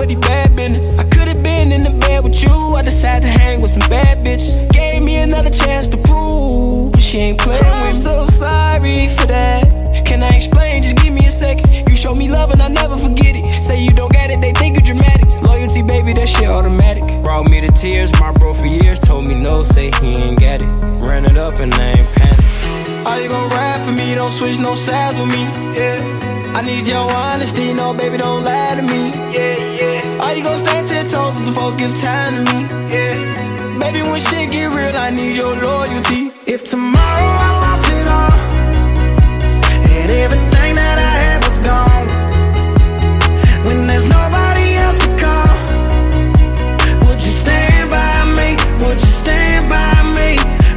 but he bad business. I could've been in the bed with you, I decided to hang with some bad bitches. Gave me another chance to prove, but she ain't playing with me. I'm so sorry for that. Can I explain? Just give me a second. You show me love and I never forget it. Say you don't get it, they think you dramatic. Loyalty, baby, that shit automatic. Brought me to tears, my bro for years told me no, say he ain't got it. Ran it up and I ain't panicked. All you gon' ride for me, don't switch no sides with me. Yeah. I need your honesty, no baby, don't lie to me. Yeah, yeah. Are you gon' stand 10 toes if the folks give time to me? Yeah. Baby, when shit get real, I need your loyalty. If tomorrow I lost it all, and everything that I had was gone, when there's nobody else to call, would you stand by me? Would you stand by me?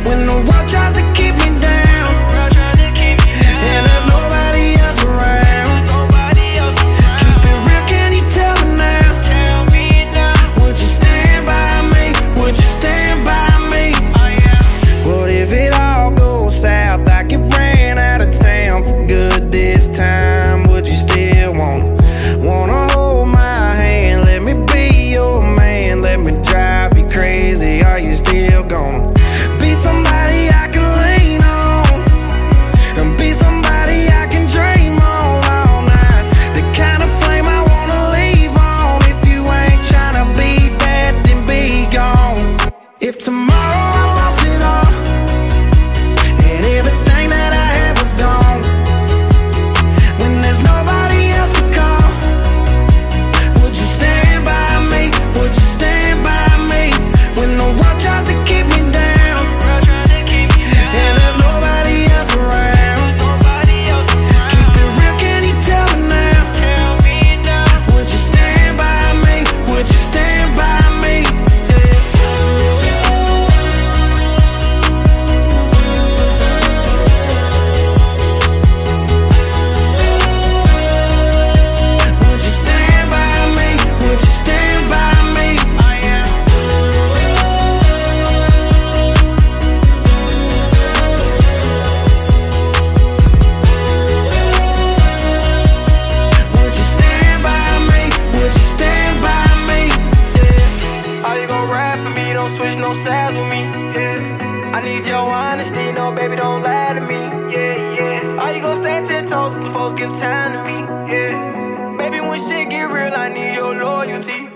When the world tries to keep me down, give time to me, yeah. Baby, when shit get real, I need your loyalty.